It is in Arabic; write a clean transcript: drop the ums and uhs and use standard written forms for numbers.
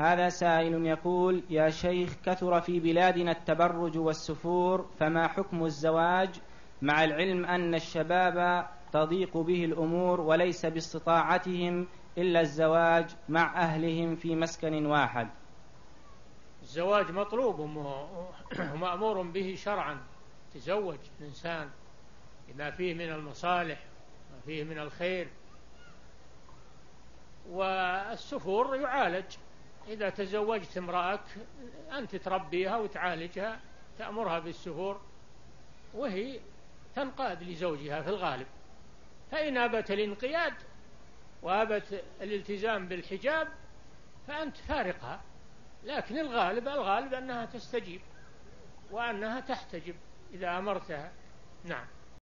هذا سائل يقول: يا شيخ، كثر في بلادنا التبرج والسفور، فما حكم الزواج مع العلم أن الشباب تضيق به الأمور وليس باستطاعتهم إلا الزواج مع أهلهم في مسكن واحد؟ الزواج مطلوب ومأمور به شرعا، تزوج الإنسان بما فيه من المصالح وما فيه من الخير، والسفور يعالج. إذا تزوجت امرأك أنت تربيها وتعالجها، تأمرها بالسفور وهي تنقاد لزوجها في الغالب، فإن أبت الانقياد وأبت الالتزام بالحجاب فأنت فارقها، لكن الغالب أنها تستجيب وأنها تحتجب إذا أمرتها. نعم.